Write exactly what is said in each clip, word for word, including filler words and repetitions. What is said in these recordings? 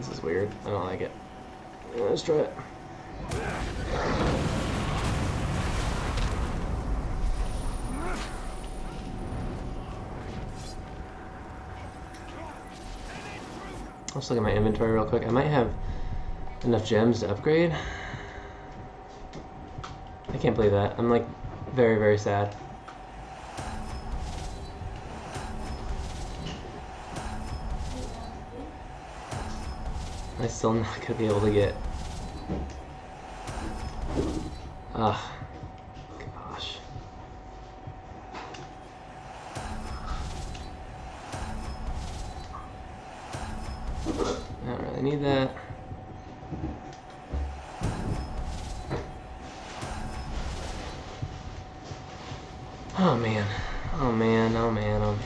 This is weird. I don't like it. Yeah, let's try it. Let's look at my inventory real quick. I might have enough gems to upgrade. I can't believe that. I'm like very, very sad. I'm still not going to be able to get... Ugh. Gosh. I don't really need that. Oh man. Oh man, oh man, oh man.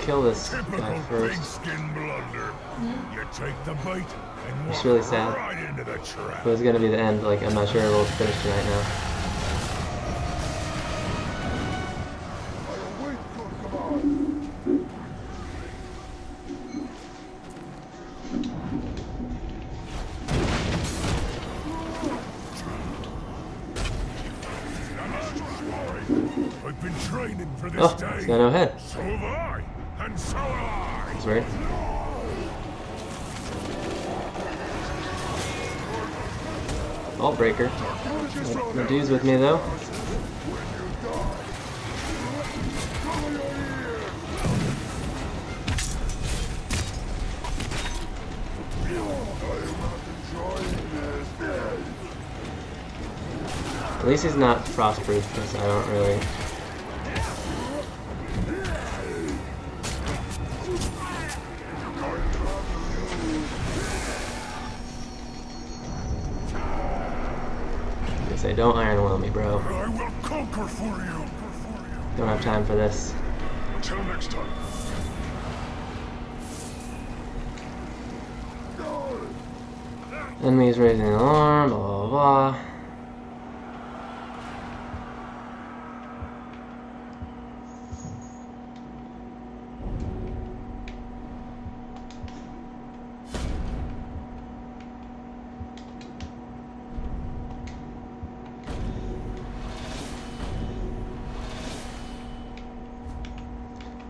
Kill this guy first. Mm-hmm. You take the bite and it's really sad. Right into the trap. It was gonna be the end. Like I'm not sure we'll finish tonight now. I've been training for this oh, day. He's got no head. So have I. And so am I. That's weird. Ball breaker. The dude's with me though. At least he's not frostproof because I don't really. Say don't iron will me, bro. I will conquer for you. Don't have time for this. Until next time. Enemies raising an alarm, blah blah blah.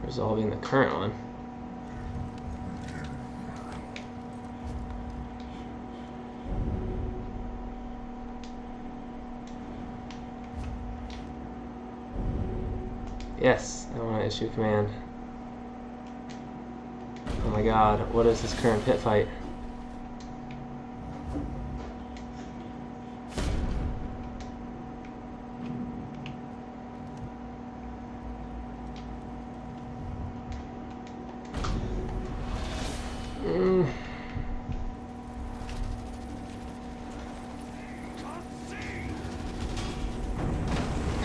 Resolving the current one. Yes, I want to issue command. Oh my god, what is this current pit fight?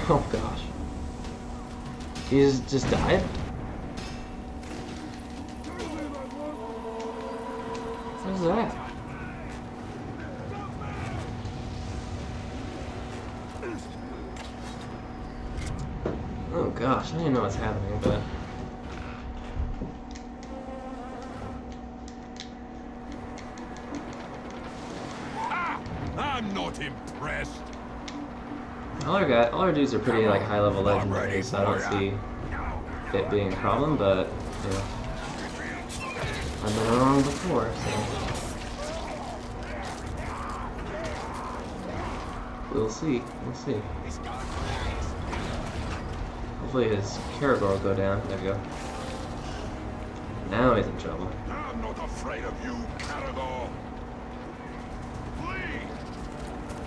Oh gosh. He just, just died? What is that? Oh gosh, I don't even know what's happening, but... Ah, I'm not impressed! All our, guys, all our dudes are pretty like high level legendaries, so I don't see it being a problem, but you know, I've been wrong before, so we'll see, we'll see. Hopefully his Karagor will go down, there we go. Now he's in trouble. I'm not afraid of you, Karagor. Please,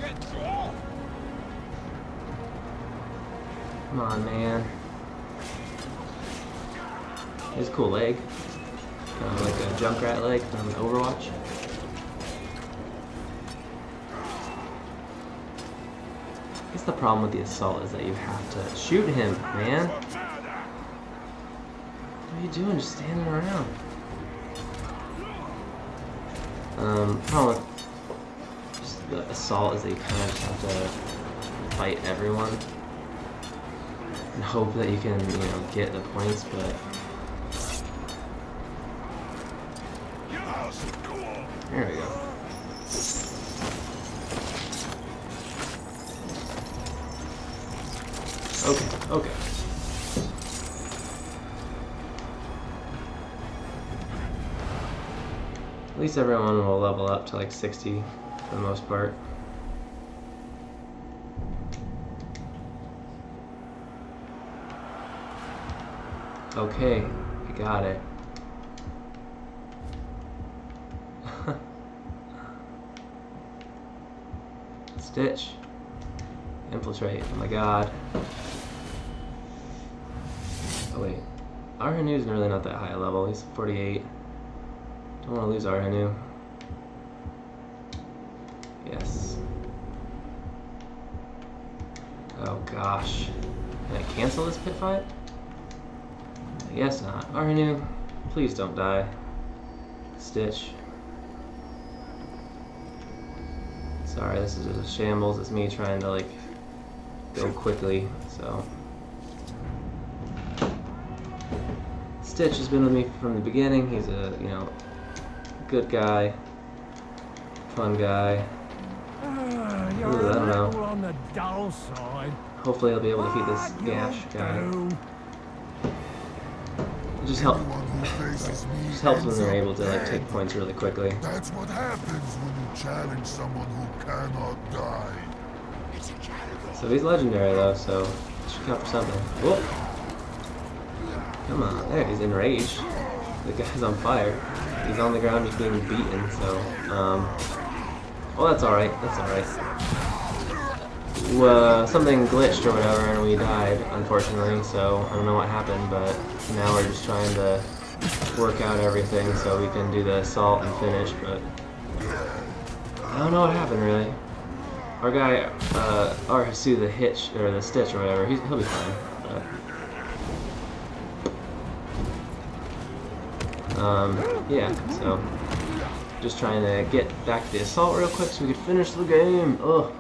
get off! Come on, man. He's a cool leg. Kind of like a junk rat leg from Overwatch. I guess the problem with the assault is that you have to shoot him, man. What are you doing just standing around? Um, problem with just the assault is that you kind of just have to fight everyone. and hope that you can, you know, get the points, but there we go. Okay, okay. At least everyone will level up to like sixty for the most part. Okay, I got it. Stitch. Infiltrate, oh my god. Oh wait, Arhenu's really not that high a level, he's forty-eight. Don't want to lose Arhenu. Yes. Oh gosh. Can I cancel this pit fight? I guess not. Arhenu, please don't die. Stitch. Sorry, this is just a shambles, it's me trying to like go quickly, so. Stitch has been with me from the beginning, he's a, you know, good guy, fun guy. Uh, you're Ooh, I don't know. On the dull side. Hopefully I'll be able to feed this I gash guy. It just, help. just helps when they're able to like take points really quickly. That's what happens when you challenge someone who cannot die. So he's legendary though, so it should count for something. Whoa. Come on, there, he's enraged. The guy's on fire. He's on the ground, he's being beaten, so, um... well, that's alright, that's alright. Well, something glitched or whatever, and we died, unfortunately, so I don't know what happened, but now we're just trying to work out everything so we can do the assault and finish, but... I don't know what happened, really. Our guy, uh, Arhasu, the hitch, or the stitch or whatever, he's, he'll be fine, but... Um, yeah, so, just trying to get back to the assault real quick so we could finish the game. Ugh.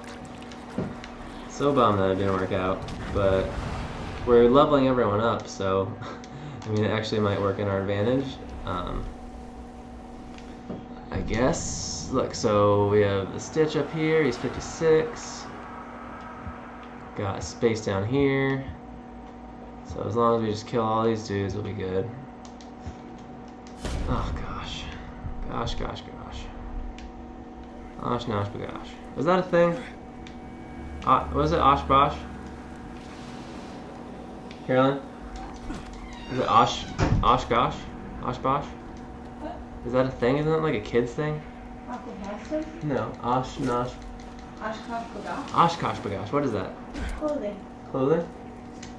So bummed that it didn't work out, but we're leveling everyone up, so, I mean, it actually might work in our advantage. Um, I guess. Look, so we have the Stitch up here, he's fifty-six. Got a space down here. So as long as we just kill all these dudes, we'll be good. Oh gosh. Gosh, gosh, gosh. Osh nosh bagosh. Was that a thing? Uh, was it Osh Bosh? Carolyn? Is it Osh Osh Gosh? Osh Bosh? What? Is that a thing? Isn't that like a kid's thing? No. Osh nosh. OshKosh B'gosh. OshKosh B'gosh. What is that? Clothing. Clothing?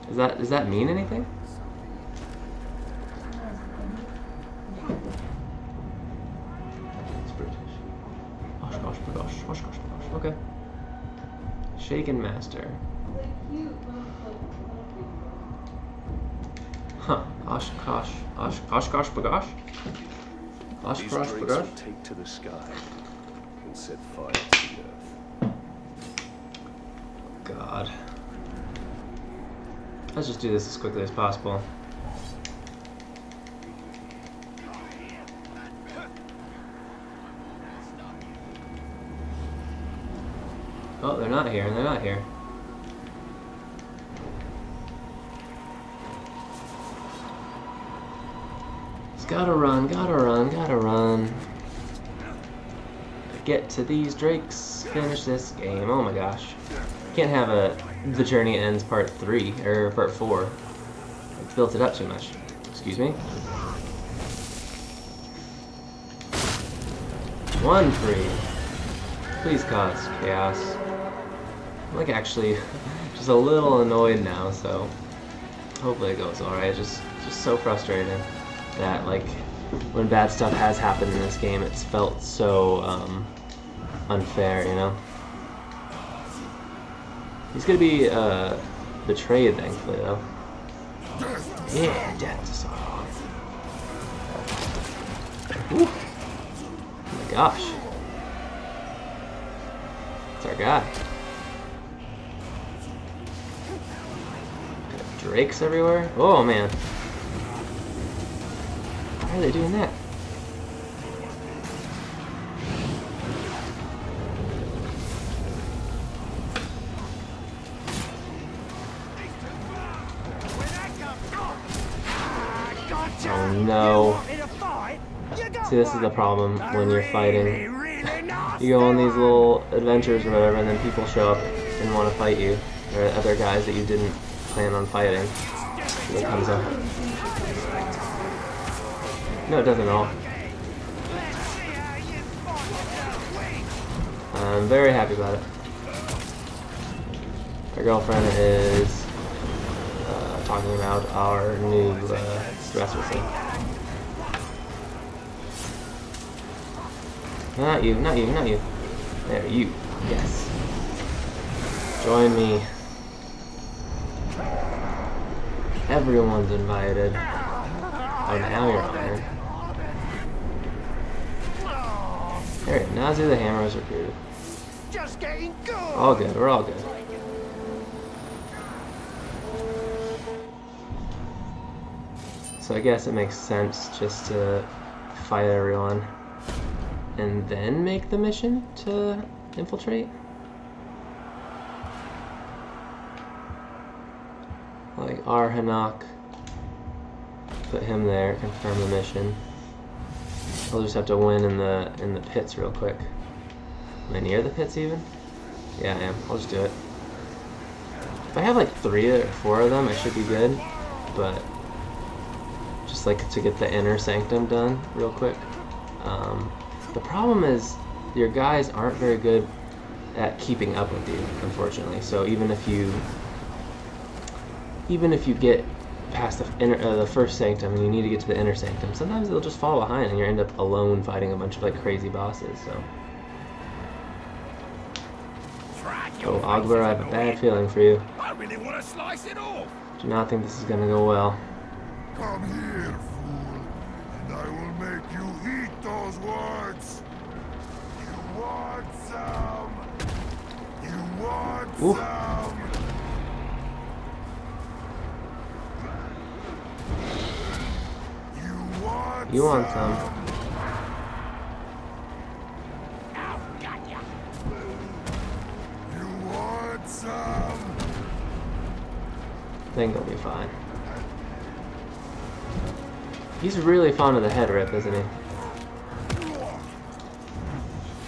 Is that does that mean anything? Okay. Shaken Master. Huh. OshKosh. Osh, OshKosh B'gosh? OshKosh B'gosh? Take to the sky and set fire to the earth. God. Let's just do this as quickly as possible. Oh, they're not here, and they're not here. It's gotta run, gotta run, gotta run. Get to these drakes, finish this game, oh my gosh. Can't have a The Journey Ends part three, or part four. I've built it up too much. Excuse me. One free. Please cause chaos. I'm like actually just a little annoyed now, so hopefully it goes alright. It's just, just so frustrating that like when bad stuff has happened in this game, it's felt so um, unfair, you know? He's gonna be uh, betrayed, thankfully, though. Yeah, death to sorrow. Woo. Oh my gosh. That's our guy. drakes everywhere? Oh man. Why are they doing that? Oh no. See, this is the problem when you're fighting. You go on these little adventures or whatever, and then people show up and want to fight you, or other guys that you didn't plan on fighting. So it comes up. No, it doesn't at all. I'm very happy about it. My girlfriend is uh, talking about our new uh, dresser thing. Not you, not you, not you. There, you. Yes. Join me. Everyone's invited. Oh, now you're on there. Alright, now see the hammer is recruited. All good, we're all good. So I guess it makes sense just to fight everyone. And then make the mission to infiltrate? Like Arhanak, put him there, confirm the mission. I'll just have to win in the in the pits real quick. Am I near the pits even? Yeah, I am. I'll just do it. If I have like three or four of them, I should be good. But just like to get the inner sanctum done real quick. Um, The problem is, your guys aren't very good at keeping up with you, unfortunately. So even if you, even if you get past the, inner, uh, the first sanctum and you need to get to the inner sanctum, sometimes they'll just fall behind and you end up alone fighting a bunch of like crazy bosses. So, oh Agler, I have a bad feeling for you. I really want to slice it off. Do not think this is going to go well. Come here, fool, and I will make you eat. Those words. You want some. You want Ooh. some. You want, you want some. some. You want some. I think it'll be fine. He's really fond of the head rip, isn't he?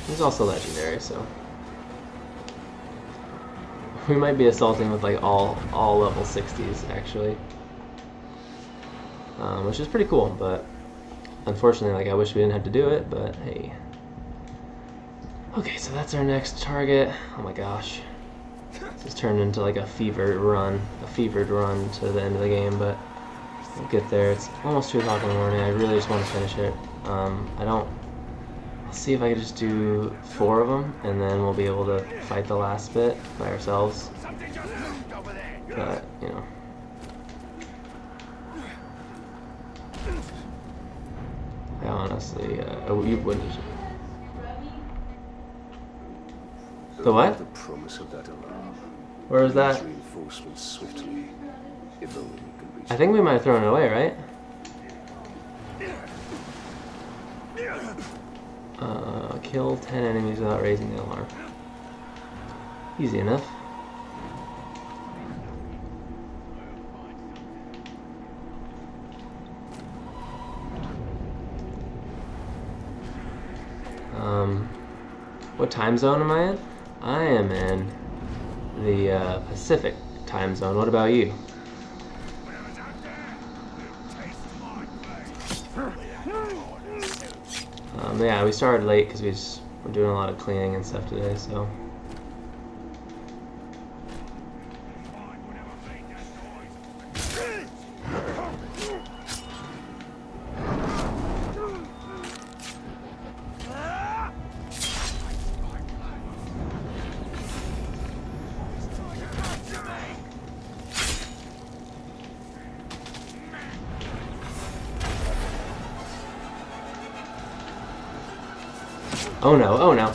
He's also legendary, so we might be assaulting with like all all level sixties actually, um, which is pretty cool. But unfortunately, like I wish we didn't have to do it. But hey, okay, so that's our next target. Oh my gosh, this has turned into like a fevered run, a fevered run to the end of the game. But we'll get there. It's almost two o'clock in the morning. I really just want to finish it. Um, I don't. See if I can just do four of them, and then we'll be able to fight the last bit by ourselves. But, you know. I honestly, uh, oh, you wouldn't. The what? Where is that? I think we might have thrown it away, right? Uh, kill ten enemies without raising the alarm. Easy enough. Um, what time zone am I in? I am in the uh, Pacific time zone. What about you? Um, yeah, we started late because we just, we're doing a lot of cleaning and stuff today, so. Oh no, oh no.